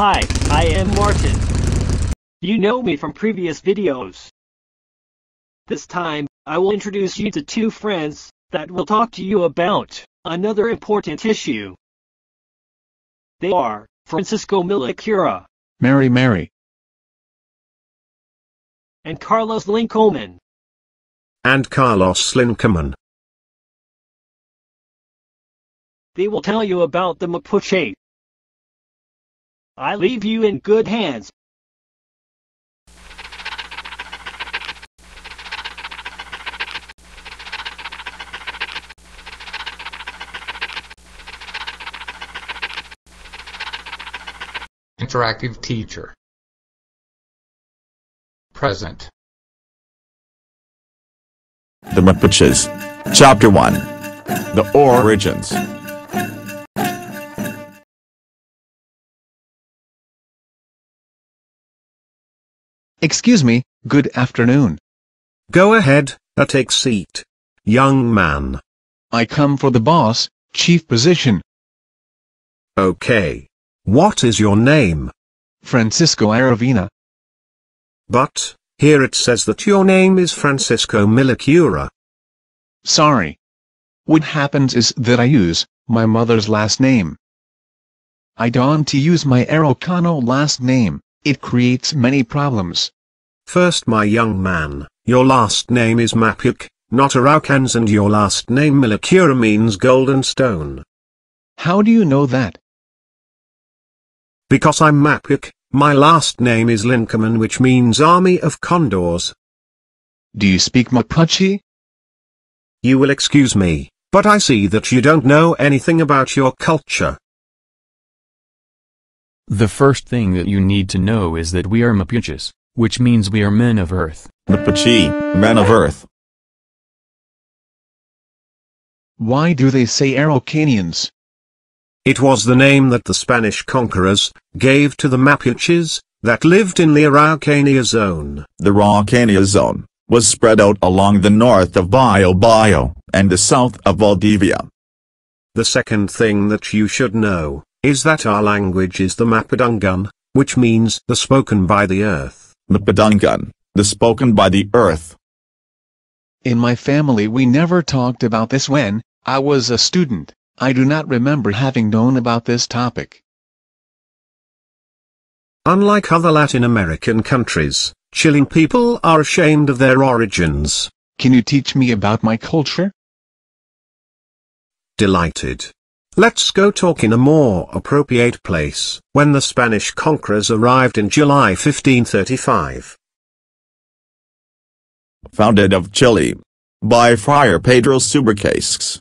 Hi, I am Martin. You know me from previous videos. This time, I will introduce you to two friends that will talk to you about another important issue. They are Francisco Milicura, Mary, and Carlos Lincoman. They will tell you about the Mapuche. I leave you in good hands. Interactive teacher. Present. The Mapuches. Chapter 1. The Origins. Excuse me, good afternoon. Go ahead, take seat, young man. I come for the boss, chief position. Okay. What is your name? Francisco Aravina. But, here it says that your name is Francisco Milicura. Sorry. What happens is that I use my mother's last name. I don't use my Araucano last name. It creates many problems. First, my young man, your last name is Mapuche, not Araucans, and your last name Milicura means golden stone. How do you know that? Because I'm Mapuche, my last name is Lincoman, which means army of condors. Do you speak Mapuche? You will excuse me, but I see that you don't know anything about your culture. The first thing that you need to know is that we are Mapuches, which means we are men of earth. Mapuche, men of earth. Why do they say Araucanians? It was the name that the Spanish conquerors gave to the Mapuches that lived in the Araucania zone. The Araucania zone was spread out along the north of Bio Bio and the south of Valdivia. The second thing that you should know is that our language is the Mapudungun, which means the spoken by the earth. Mapudungun, the spoken by the earth. In my family we never talked about this when I was a student. I do not remember having known about this topic. Unlike other Latin American countries, Chilean people are ashamed of their origins. Can you teach me about my culture? Delighted. Let's go talk in a more appropriate place. When the Spanish conquerors arrived in July 1535. Founded of Chile. By Friar Pedro Subercaseaux.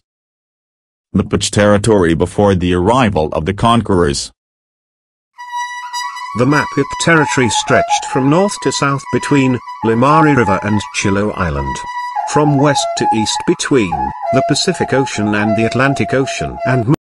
Mapuche territory before the arrival of the conquerors. The Mapuche territory stretched from north to south between Limari River and Chilo Island. From west to east between the Pacific Ocean and the Atlantic Ocean, and